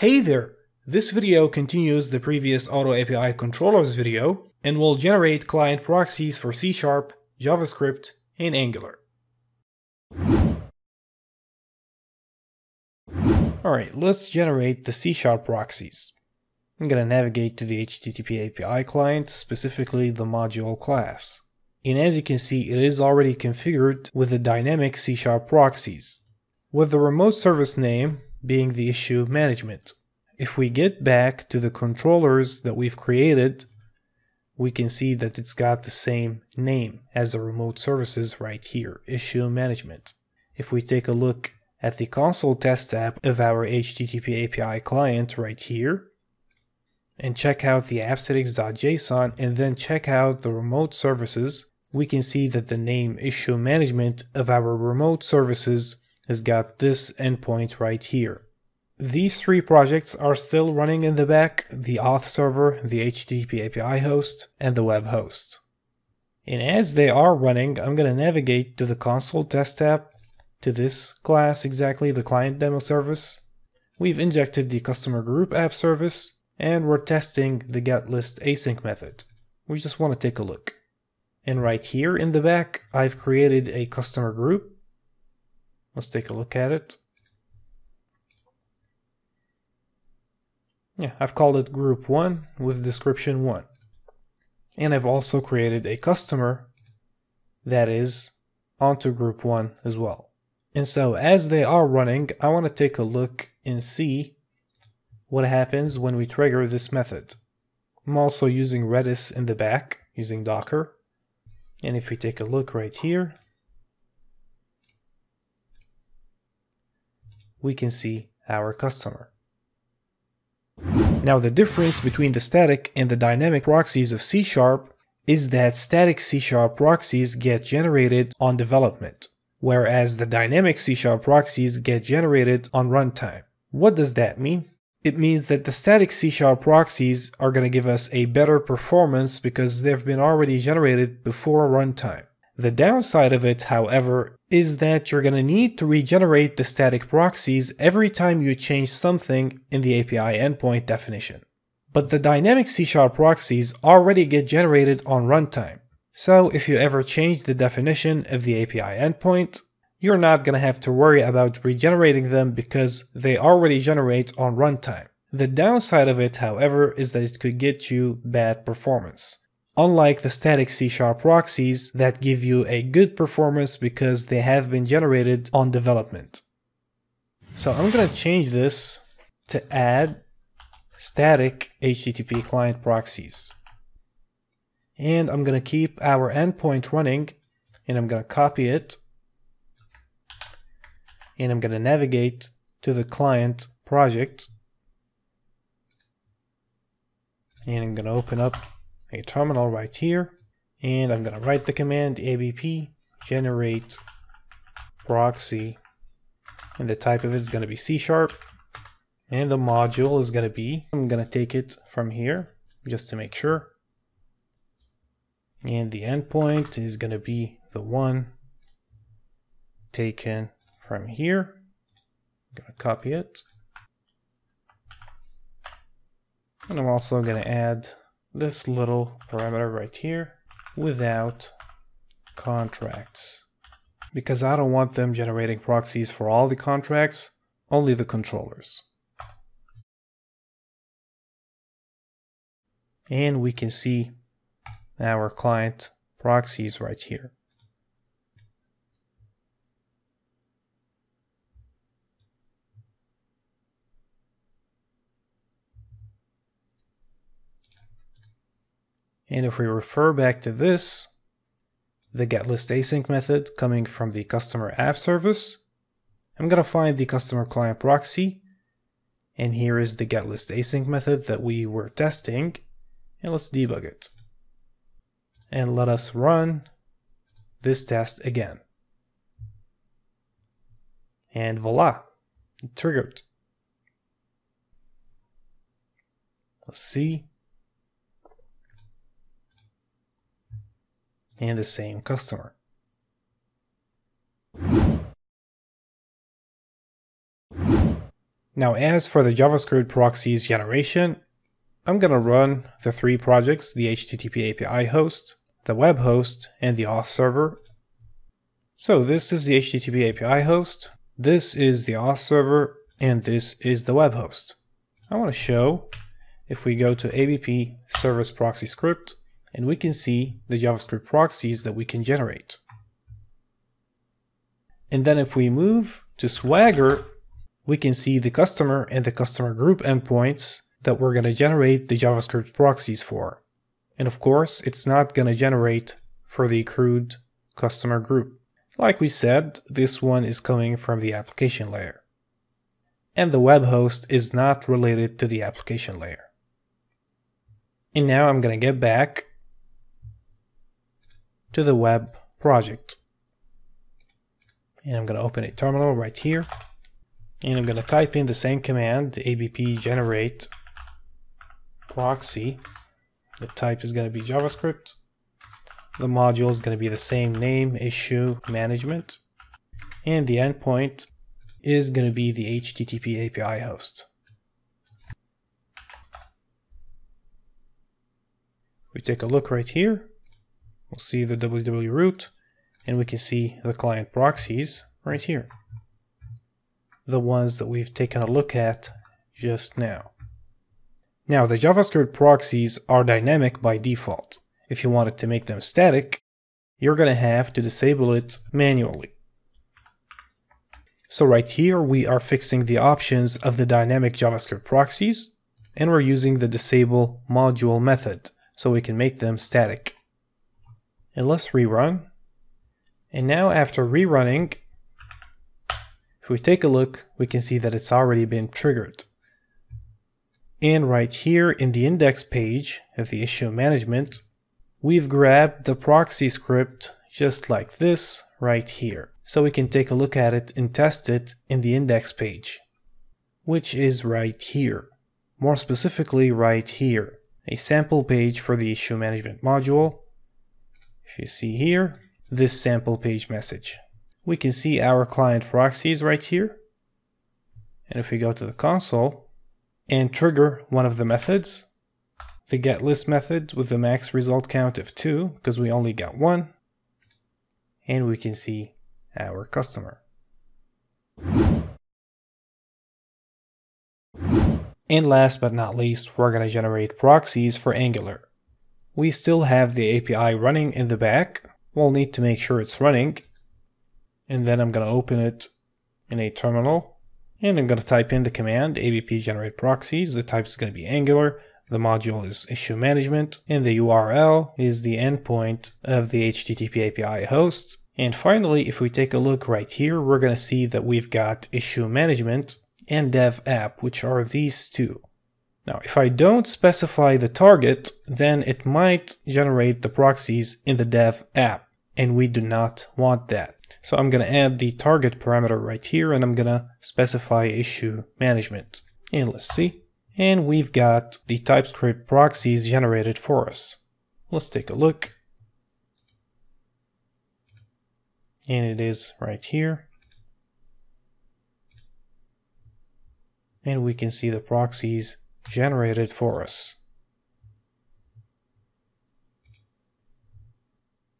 Hey there! This video continues the previous AutoAPI controllers video and will generate client proxies for C#, JavaScript, and Angular. Alright, let's generate the C# proxies. I'm going to navigate to the HTTP API client, specifically the module class. And as you can see, it is already configured with the dynamic C# proxies, with the remote service name being the issue management. If we get back to the controllers that we've created, we can see that it's got the same name as the remote services right here, issue management. If we take a look at the console test app of our HTTP API client right here, and check out the appsettings.json and then check out the remote services, we can see that the name issue management of our remote services has got this endpoint right here. These three projects are still running in the back, the auth server, the HTTP API host, and the web host. And as they are running, I'm going to navigate to the console test app, to this class exactly, the client demo service. We've injected the customer group app service, and we're testing the getList async method. We just want to take a look. And right here in the back, I've created a customer group. Let's take a look at it. Yeah, I've called it group 1 with description 1. And I've also created a customer that is onto group 1 as well. And so as they are running, I want to take a look and see what happens when we trigger this method. I'm also using Redis in the back, using Docker. And if we take a look right here, we can see our customer. Now the difference between the static and the dynamic proxies of C# is that static C# proxies get generated on development, whereas the dynamic C# proxies get generated on runtime. What does that mean? It means that the static C# proxies are going to give us a better performance because they've been already generated before runtime. The downside of it, however, is that you're going to need to regenerate the static proxies every time you change something in the API endpoint definition. But the dynamic C# proxies already get generated on runtime. So if you ever change the definition of the API endpoint, you're not going to have to worry about regenerating them because they already generate on runtime. The downside of it, however, is that it could get you bad performance. Unlike the static C# proxies that give you a good performance because they have been generated on development. So I'm going to change this to add static HTTP client proxies. And I'm going to keep our endpoint running and I'm going to copy it. And I'm going to navigate to the client project. And I'm going to open up a terminal right here, and I'm going to write the command ABP generate proxy, and the type of it is going to be C#, and the module is going to be, I'm going to take it from here just to make sure, and the endpoint is going to be the one taken from here. I'm going to copy it, and I'm also going to add this little parameter right here without contracts, because I don't want them generating proxies for all the contracts, only the controllers. And we can see our client proxies right here. And if we refer back to this, the getList async method coming from the customer app service, I'm going to find the customer client proxy. And here is the getList async method that we were testing. And let's debug it. And let us run this test again. And voila, it triggered. Let's see. And the same customer. Now, as for the JavaScript proxies generation, I'm going to run the three projects, the HTTP API host, the web host, and the auth server. So this is the HTTP API host, this is the auth server, and this is the web host. I want to show, if we go to ABP service proxy script, and we can see the JavaScript proxies that we can generate. And then if we move to Swagger, we can see the customer and the customer group endpoints that we're going to generate the JavaScript proxies for. And of course, it's not going to generate for the accrued customer group. Like we said, this one is coming from the application layer. And the web host is not related to the application layer. And now I'm going to get back to the web project. And I'm going to open a terminal right here. And I'm going to type in the same command, ABP generate proxy. The type is going to be JavaScript. The module is going to be the same name, issue management. And the endpoint is going to be the HTTP API host. If we take a look right here, we'll see the www root, and we can see the client proxies right here. The ones that we've taken a look at just now. Now, the JavaScript proxies are dynamic by default. If you wanted to make them static, you're going to have to disable it manually. So right here, we are fixing the options of the dynamic JavaScript proxies, and we're using the disable module method so we can make them static. And let's rerun. And now after rerunning, if we take a look, we can see that it's already been triggered. And right here in the index page of the issue management, we've grabbed the proxy script just like this right here. So we can take a look at it and test it in the index page, which is right here. More specifically right here, a sample page for the issue management module. If you see here, this sample page message. We can see our client proxies right here. And if we go to the console, and trigger one of the methods, the getList method with the max result count of 2 because we only got 1, and we can see our customer. And last but not least, we're going to generate proxies for Angular. We still have the API running in the back. We'll need to make sure it's running, and then I'm going to open it in a terminal. And I'm going to type in the command ABP generate proxies. The type is going to be Angular. The module is issue management. And the URL is the endpoint of the HTTP API host. And finally, if we take a look right here, we're going to see that we've got issue management and dev app, which are these two. Now, if I don't specify the target, then it might generate the proxies in the dev app. And we do not want that. So I'm going to add the target parameter right here, and I'm going to specify issue management. And let's see. And we've got the TypeScript proxies generated for us. Let's take a look. And it is right here. And we can see the proxies generated for us.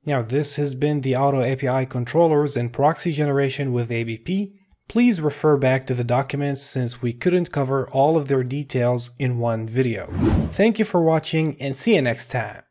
Now, this has been the Auto API controllers and proxy generation with ABP. Please refer back to the documents since we couldn't cover all of their details in one video. Thank you for watching and see you next time.